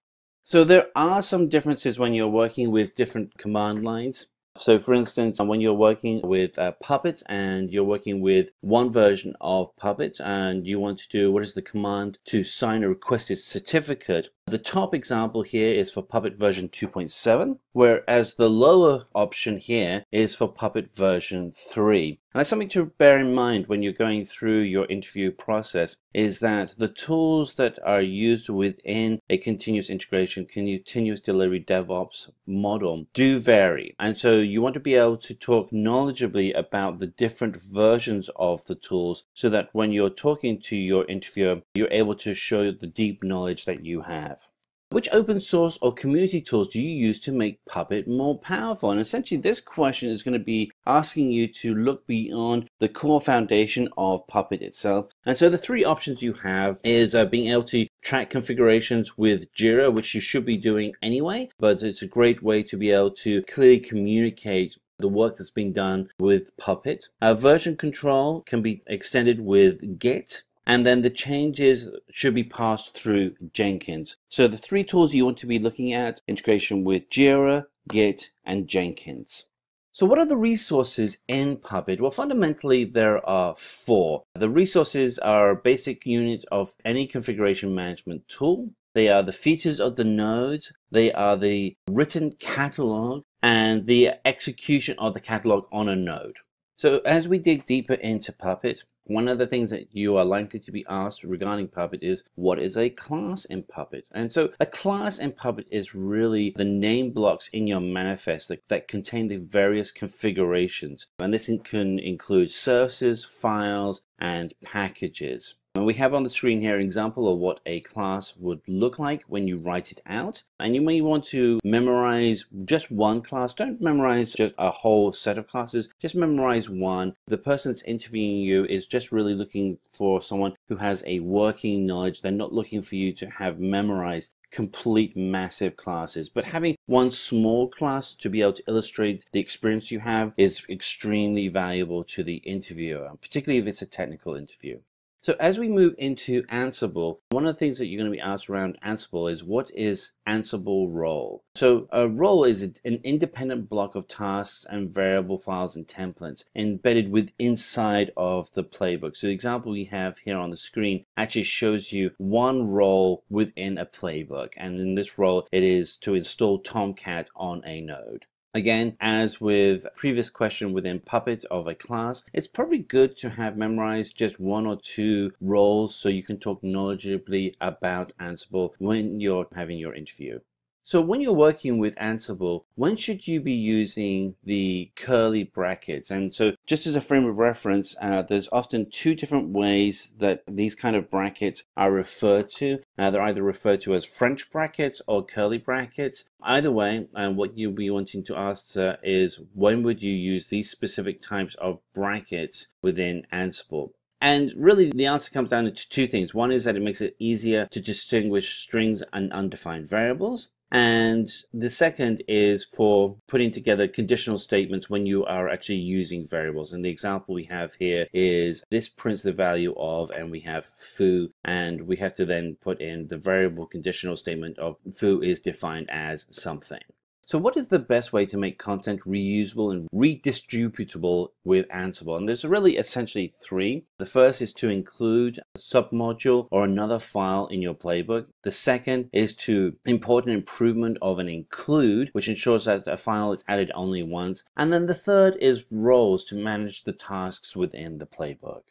So there are some differences when you're working with different command lines. So for instance, when you're working with Puppet and you're working with one version of Puppet and you want to do what is the command to sign a requested certificate, The top example here is for Puppet version 2.7, whereas the lower option here is for Puppet version 3. And that's something to bear in mind when you're going through your interview process, is that the tools that are used within a continuous integration, continuous delivery DevOps model do vary. And so you want to be able to talk knowledgeably about the different versions of the tools so that when you're talking to your interviewer, you're able to show the deep knowledge that you have. Which open source or community tools do you use to make Puppet more powerful? And essentially this question is going to be asking you to look beyond the core foundation of Puppet itself. And so the three options you have is being able to track configurations with Jira, which you should be doing anyway, but it's a great way to be able to clearly communicate the work that's been done with Puppet. Version control can be extended with Git. And then the changes should be passed through Jenkins. So the three tools you want to be looking at: integration with Jira, Git, and Jenkins. So what are the resources in Puppet? Well, fundamentally, there are four. The resources are a basic unit of any configuration management tool. They are the features of the nodes. They are the written catalog and the execution of the catalog on a node. So as we dig deeper into Puppet, one of the things that you are likely to be asked regarding Puppet is, what is a class in Puppet? And so a class in Puppet is really the name blocks in your manifest that contain the various configurations. And this can include services, files, and packages. And we have on the screen here an example of what a class would look like when you write it out. And you may want to memorize just one class. Don't memorize just a whole set of classes. Just memorize one. The person that's interviewing you is just really looking for someone who has a working knowledge. They're not looking for you to have memorized complete massive classes, but having one small class to be able to illustrate the experience you have is extremely valuable to the interviewer, particularly if it's a technical interview. So as we move into Ansible, one of the things that you're going to be asked around Ansible is, what is Ansible role? So a role is an independent block of tasks and variable files and templates embedded inside of the playbook. So the example we have here on the screen actually shows you one role within a playbook. And in this role, it is to install Tomcat on a node. Again, as with previous question within Puppet of a class, it's probably good to have memorized just one or two roles so you can talk knowledgeably about Ansible when you're having your interview. So when you're working with Ansible, when should you be using the curly brackets? And so just as a frame of reference, there's often two different ways that these kind of brackets are referred to. They're either referred to as French brackets or curly brackets. Either way, what you'll be wanting to ask is, when would you use these specific types of brackets within Ansible? And really, the answer comes down to two things. One is that it makes it easier to distinguish strings and undefined variables. And the second is for putting together conditional statements when you are actually using variables. And the example we have here is, this prints the value of, and we have foo, and we have to then put in the variable conditional statement of foo is defined as something. So what is the best way to make content reusable and redistributable with Ansible? And there's really essentially three. The first is to include a submodule or another file in your playbook. The second is to import an improvement of an include, which ensures that a file is added only once. And then the third is roles to manage the tasks within the playbook.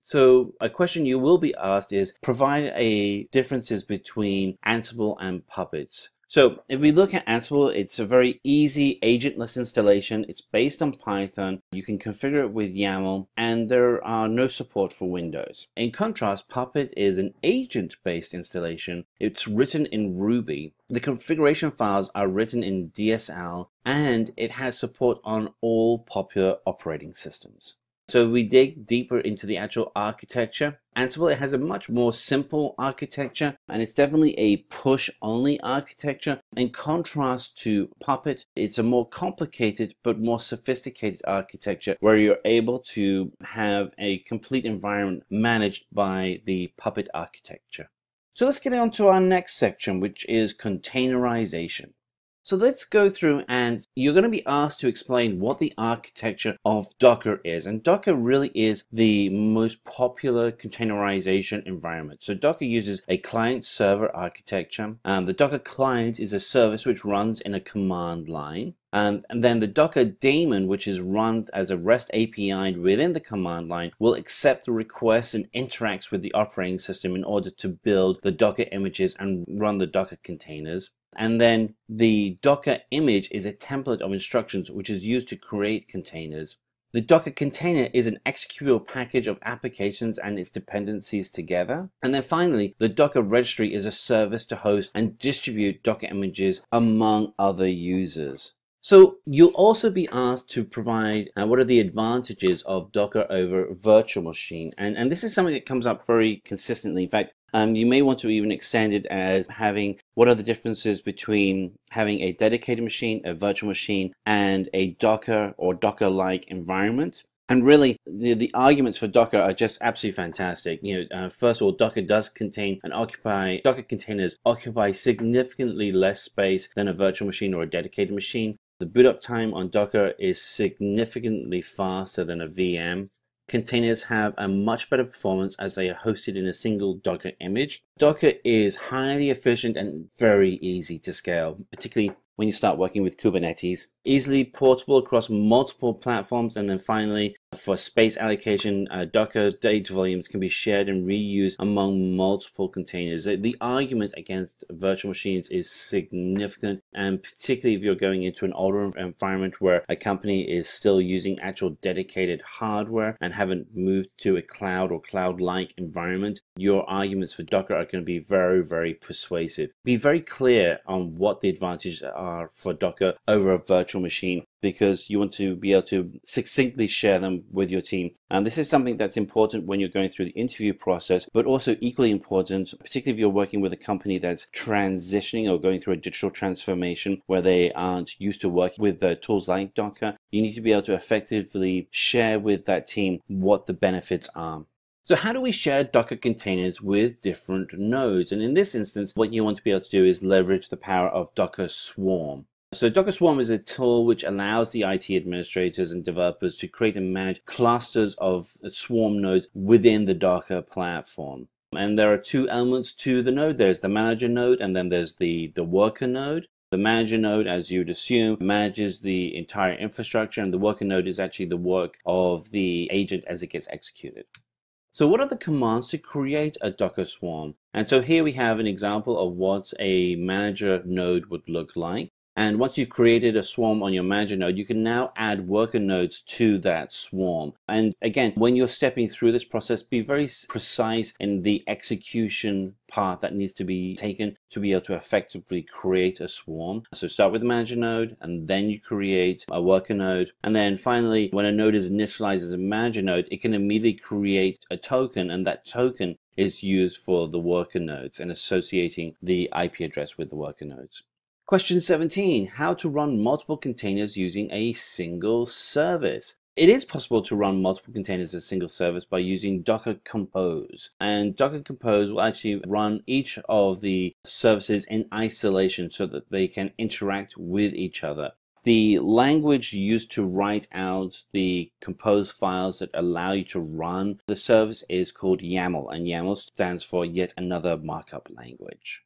So a question you will be asked is, provide a differences between Ansible and Puppet. So if we look at Ansible, it's a very easy agentless installation. It's based on Python. You can configure it with YAML, and there are no support for Windows. In contrast, Puppet is an agent-based installation. It's written in Ruby. The configuration files are written in DSL, and it has support on all popular operating systems. So if we dig deeper into the actual architecture, Ansible, it has a much more simple architecture, and it's definitely a push-only architecture. In contrast to Puppet, it's a more complicated but more sophisticated architecture where you're able to have a complete environment managed by the Puppet architecture. So let's get on to our next section, which is containerization. So let's go through, and you're going to be asked to explain what the architecture of Docker is. And Docker really is the most popular containerization environment. So Docker uses a client-server architecture. The Docker client is a service which runs in a command line. And then the Docker daemon, which is run as a REST API within the command line, will accept the requests and interacts with the operating system in order to build the Docker images and run the Docker containers. And then the Docker image is a template of instructions which is used to create containers. The Docker container is an executable package of applications and its dependencies together. And then finally, the Docker registry is a service to host and distribute Docker images among other users. So you'll also be asked to provide what are the advantages of Docker over virtual machine. And this is something that comes up very consistently. In fact, you may want to even extend it as having what are the differences between having a dedicated machine, a virtual machine, and a Docker or Docker-like environment. And really, the arguments for Docker are just absolutely fantastic. You know, first of all, Docker does contain and occupy, Docker containers occupy significantly less space than a virtual machine or a dedicated machine. The boot up time on Docker is significantly faster than a VM. Containers have a much better performance as they are hosted in a single Docker image. Docker is highly efficient and very easy to scale, particularly when you start working with Kubernetes. Easily portable across multiple platforms. And then finally, for space allocation, Docker data volumes can be shared and reused among multiple containers. The argument against virtual machines is significant, and particularly if you're going into an older environment where a company is still using actual dedicated hardware and haven't moved to a cloud or cloud-like environment, your arguments for Docker are going to be very, very persuasive. Be very clear on what the advantages are for Docker over a virtual machine, because you want to be able to succinctly share them with your team. And this is something that's important when you're going through the interview process, but also equally important, particularly if you're working with a company that's transitioning or going through a digital transformation where they aren't used to working with tools like Docker. You need to be able to effectively share with that team what the benefits are. So how do we share Docker containers with different nodes? And in this instance, what you want to be able to do is leverage the power of Docker Swarm. So Docker Swarm is a tool which allows the IT administrators and developers to create and manage clusters of Swarm nodes within the Docker platform. And there are two elements to the node. There's the manager node, and then there's the worker node. The manager node, as you'd assume, manages the entire infrastructure, and the worker node is actually the work of the agent as it gets executed. So what are the commands to create a Docker Swarm? And so here we have an example of what a manager node would look like. And once you've created a swarm on your manager node, you can now add worker nodes to that swarm. And again, when you're stepping through this process, be very precise in the execution part that needs to be taken to be able to effectively create a swarm. So start with the manager node, and then you create a worker node. And then finally, when a node is initialized as a manager node, it can immediately create a token, and that token is used for the worker nodes and associating the IP address with the worker nodes. Question 17, how to run multiple containers using a single service. It is possible to run multiple containers as a single service by using Docker Compose. And Docker Compose will actually run each of the services in isolation so that they can interact with each other. The language used to write out the compose files that allow you to run the service is called YAML, and YAML stands for yet another markup language.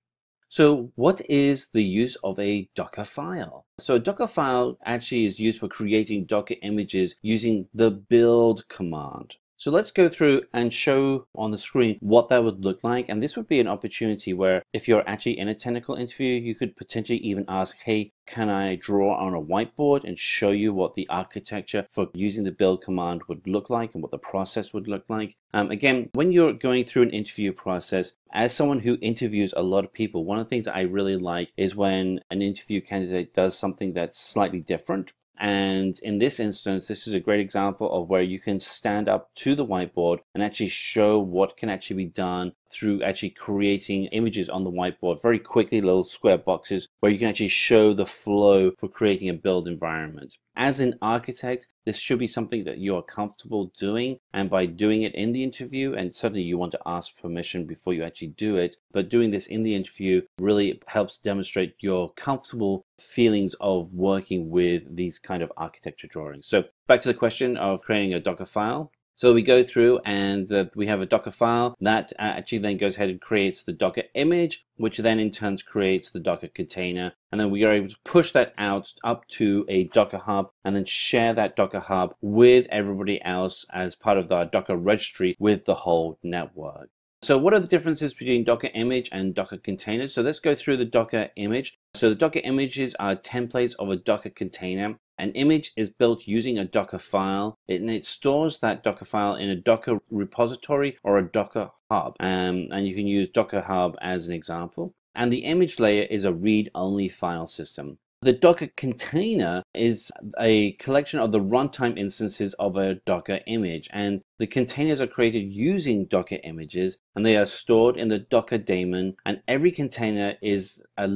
So what is the use of a Dockerfile? So a Dockerfile actually is used for creating Docker images using the build command. So let's go through and show on the screen what that would look like. And this would be an opportunity where if you're actually in a technical interview, you could potentially even ask, hey, can I draw on a whiteboard and show you what the architecture for using the build command would look like and what the process would look like? Again, when you're going through an interview process, as someone who interviews a lot of people, one of the things that I really like is when an interview candidate does something that's slightly different. And in this instance, this is a great example of where you can stand up to the whiteboard and actually show what can actually be done through actually creating images on the whiteboard, very quickly, little square boxes where you can actually show the flow for creating a build environment. As an architect, this should be something that you are comfortable doing, and by doing it in the interview, and certainly you want to ask permission before you actually do it, but doing this in the interview really helps demonstrate your comfortable feelings of working with these kind of architecture drawings. So back to the question of creating a Docker file. So we go through and we have a Docker file that actually then goes ahead and creates the Docker image, which then in turn creates the Docker container. And then we are able to push that out up to a Docker Hub and then share that Docker Hub with everybody else as part of our Docker registry with the whole network. So what are the differences between Docker image and Docker containers? So let's go through the Docker image. So the Docker images are templates of a Docker container. An image is built using a Docker file, and it stores that Docker file in a Docker repository or a Docker Hub, and you can use Docker Hub as an example. And the image layer is a read-only file system. The Docker container is a collection of the runtime instances of a Docker image, and the containers are created using Docker images, and they are stored in the Docker daemon, and every container is a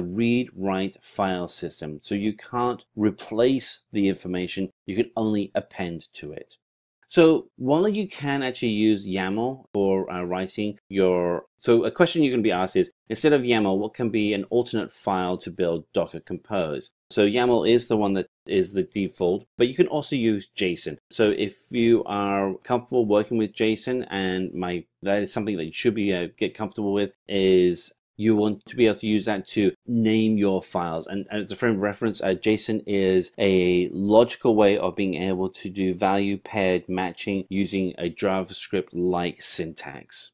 read-write file system, so you can't replace the information, you can only append to it. So while you can actually use YAML for writing your, so a question you're going to be asked is, instead of YAML, what can be an alternate file to build Docker Compose? So YAML is the one that is the default, but you can also use JSON. So if you are comfortable working with JSON, and that is something that you should be get comfortable with, is you want to be able to use that to name your files. And as a frame of reference, JSON is a logical way of being able to do value paired matching using a JavaScript-like syntax.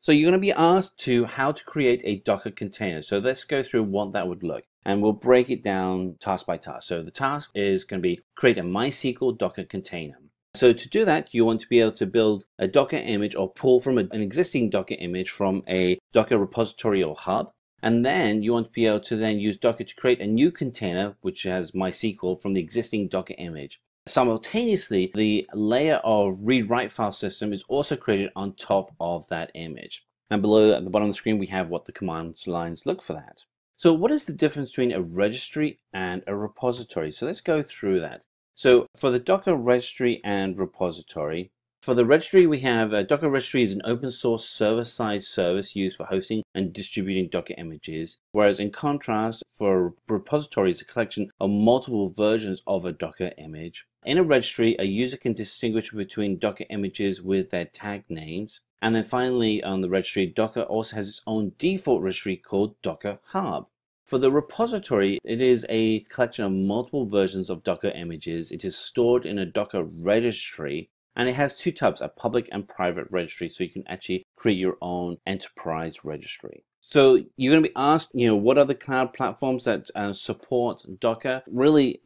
So you're going to be asked how to create a Docker container. So let's go through what that would look, and we'll break it down task by task. So the task is going to be create a MySQL Docker container. So to do that, you want to be able to build a Docker image or pull from an existing Docker image from a Docker repository or hub. And then you want to be able to then use Docker to create a new container, which has MySQL from the existing Docker image. Simultaneously, the layer of read-write file system is also created on top of that image. And below at the bottom of the screen, we have what the command lines look for that. So what is the difference between a registry and a repository? So let's go through that. So for the Docker registry and repository, for the registry we have, Docker registry is an open source server-side service used for hosting and distributing Docker images, whereas in contrast, for repository it's a collection of multiple versions of a Docker image. In a registry, a user can distinguish between Docker images with their tag names. And then finally on the registry, Docker also has its own default registry called Docker Hub. For the repository, it is a collection of multiple versions of Docker images. It is stored in a Docker registry, and it has two tabs, a public and private registry, so you can actually create your own enterprise registry. So you're going to be asked, what are the cloud platforms that support Docker? Really,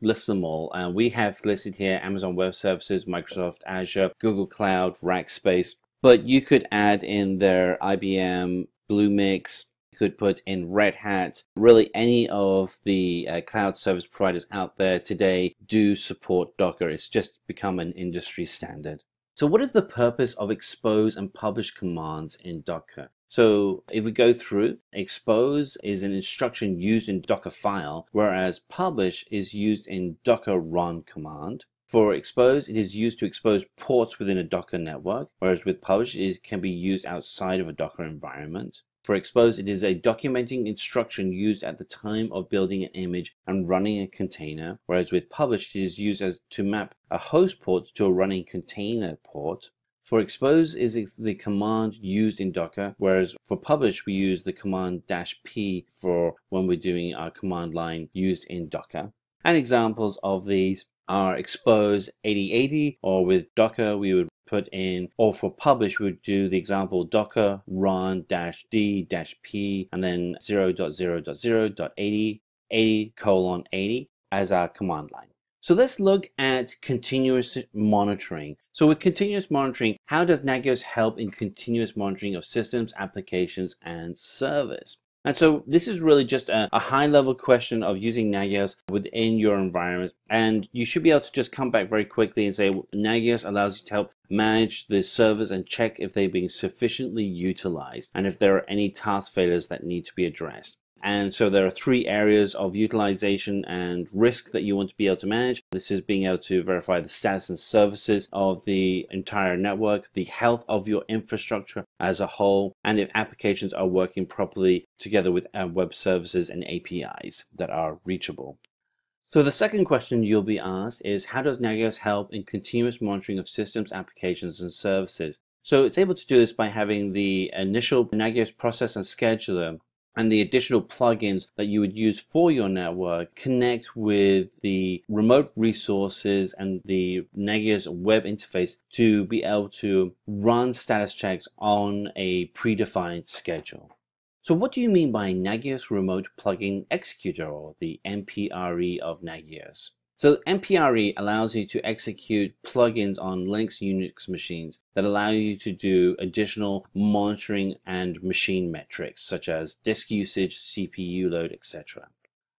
list them all. We have listed here Amazon Web Services, Microsoft Azure, Google Cloud, Rackspace, but you could add in there IBM, Bluemix, you could put in Red Hat. Really any of the cloud service providers out there today do support Docker. It's just become an industry standard. So what is the purpose of expose and publish commands in Docker? So if we go through, expose is an instruction used in Dockerfile, whereas publish is used in Docker run command. For expose, it is used to expose ports within a Docker network, whereas with publish, it can be used outside of a Docker environment. For expose, it is a documenting instruction used at the time of building an image and running a container, whereas with publish, it is used to map a host port to a running container port. For expose is the command used in Docker, whereas for publish, we use the command -p for when we're doing our command line used in Docker. And examples of these are expose 8080, or with Docker, we would put in, or for publish we would do the example docker run -d -p and then 0.0.0.80 80:80 as our command line. So let's look at continuous monitoring. So with continuous monitoring, how does Nagios help in continuous monitoring of systems, applications, and service? And so this is really just a high level question of using Nagios within your environment. And you should be able to just come back very quickly and say Nagios allows you to help manage the servers and check if they've been sufficiently utilized and if there are any task failures that need to be addressed. And so there are three areas of utilization and risk that you want to be able to manage. This is being able to verify the status and services of the entire network, the health of your infrastructure as a whole, and if applications are working properly together with web services and APIs that are reachable. So the second question you'll be asked is, how does Nagios help in continuous monitoring of systems, applications, and services? So it's able to do this by having the initial Nagios process and scheduler and the additional plugins that you would use for your network connect with the remote resources and the Nagios web interface to be able to run status checks on a predefined schedule. So what do you mean by Nagios Remote Plugin Executor, or the MPRE of Nagios? So MPRE allows you to execute plugins on Linux, Unix machines that allow you to do additional monitoring and machine metrics such as disk usage, CPU load, etc.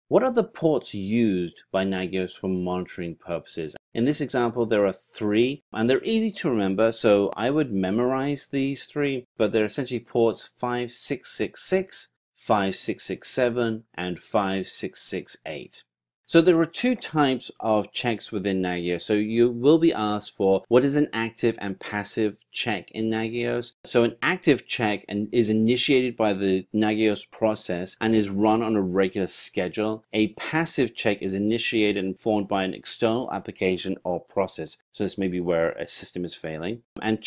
What are the ports used by Nagios for monitoring purposes? In this example, there are three, and they're easy to remember, so I would memorize these three, but they're essentially ports 5666, 5667, and 5668. So there are two types of checks within Nagios. So you will be asked for what is an active and passive check in Nagios. So an active check is initiated by the Nagios process and is run on a regular schedule. A passive check is initiated and formed by an external application or process. So this may be where a system is failing. And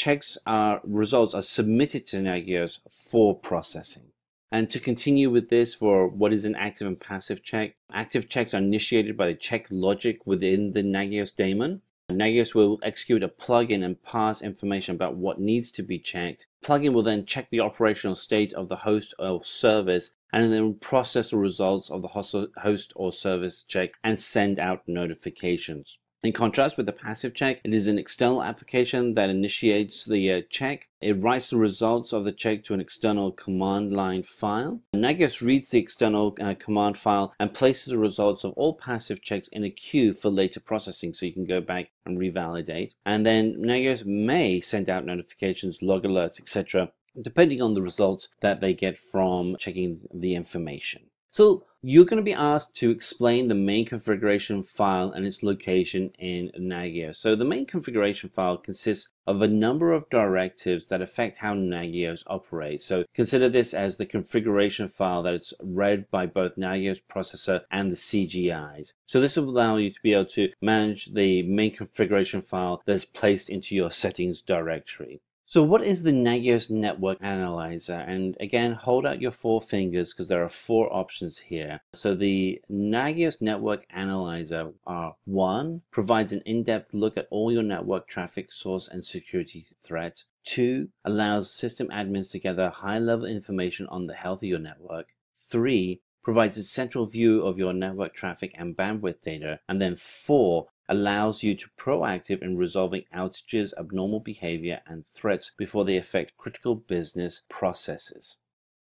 results are submitted to Nagios for processing. And to continue with this for what is an active and passive check, active checks are initiated by the check logic within the Nagios daemon. Nagios will execute a plugin and pass information about what needs to be checked. Plugin will then check the operational state of the host or service and then process the results of the host or service check and send out notifications. In contrast with the passive check, it is an external application that initiates the check. It writes the results of the check to an external command line file. Nagios reads the external command file and places the results of all passive checks in a queue for later processing, so you can go back and revalidate. And then Nagios may send out notifications, log alerts, etc., depending on the results that they get from checking the information. So you're going to be asked to explain the main configuration file and its location in Nagios. So the main configuration file consists of a number of directives that affect how Nagios operates. So consider this as the configuration file that's read by both Nagios processor and the CGIs. So this will allow you to be able to manage the main configuration file that's placed into your settings directory. So what is the Nagios Network Analyzer? And again, hold out your four fingers because there are four options here. So the Nagios Network Analyzer are: one, provides an in-depth look at all your network traffic, source, and security threats. Two, allows system admins to gather high-level information on the health of your network. Three, provides a central view of your network traffic and bandwidth data. And then four, allows you to be proactive in resolving outages, abnormal behavior, and threats before they affect critical business processes.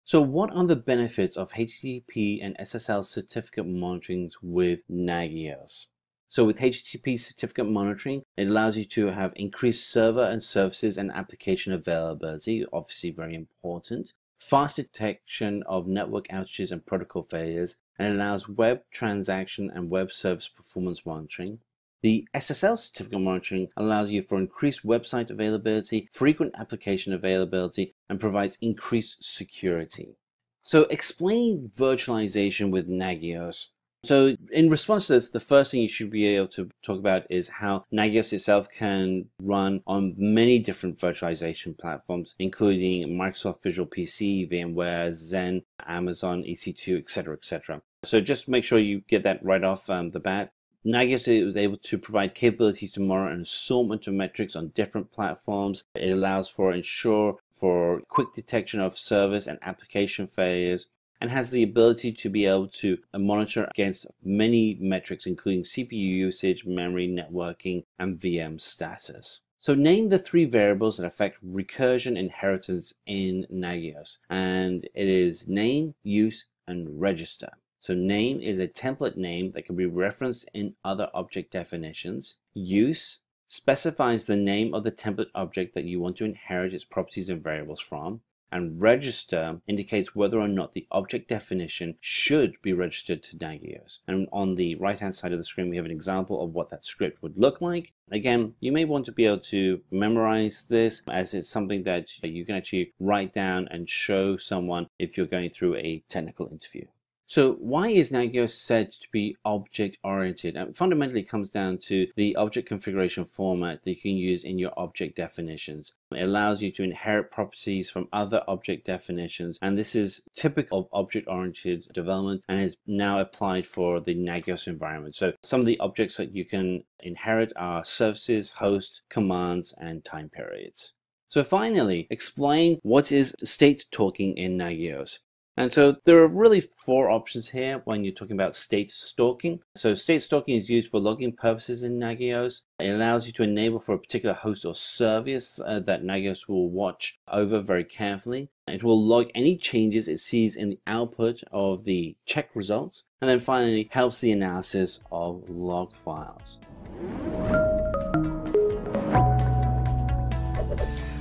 So what are the benefits of HTTP and SSL certificate monitoring with Nagios? So with HTTP certificate monitoring, it allows you to have increased server and services and application availability, obviously very important, fast detection of network outages and protocol failures, and it allows web transaction and web service performance monitoring. The SSL certificate monitoring allows you for increased website availability, frequent application availability, and provides increased security. So explain virtualization with Nagios. So in response to this, the first thing you should be able to talk about is how Nagios itself can run on many different virtualization platforms, including Microsoft Visual PC, VMware, Xen, Amazon, EC2, etc., etc. So just make sure you get that right off the bat. Nagios was able to provide capabilities to monitor an assortment of metrics on different platforms. It allows for quick detection of service and application failures, and has the ability to be able to monitor against many metrics, including CPU usage, memory, networking, and VM status. So name the three variables that affect recursion inheritance in Nagios, and it is name, use, and register. So name is a template name that can be referenced in other object definitions. Use specifies the name of the template object that you want to inherit its properties and variables from. And register indicates whether or not the object definition should be registered to Nagios. And on the right-hand side of the screen, we have an example of what that script would look like. Again, you may want to be able to memorize this, as it's something that you can actually write down and show someone if you're going through a technical interview. So why is Nagios said to be object-oriented? It fundamentally comes down to the object configuration format that you can use in your object definitions. It allows you to inherit properties from other object definitions, and this is typical of object-oriented development and is now applied for the Nagios environment. So some of the objects that you can inherit are services, host, commands, and time periods. So finally, explain what is state talking in Nagios. And so there are really four options here when you're talking about state stalking. So state stalking is used for logging purposes in Nagios. It allows you to enable for a particular host or service that Nagios will watch over very carefully. It will log any changes it sees in the output of the check results. And then finally, helps the analysis of log files.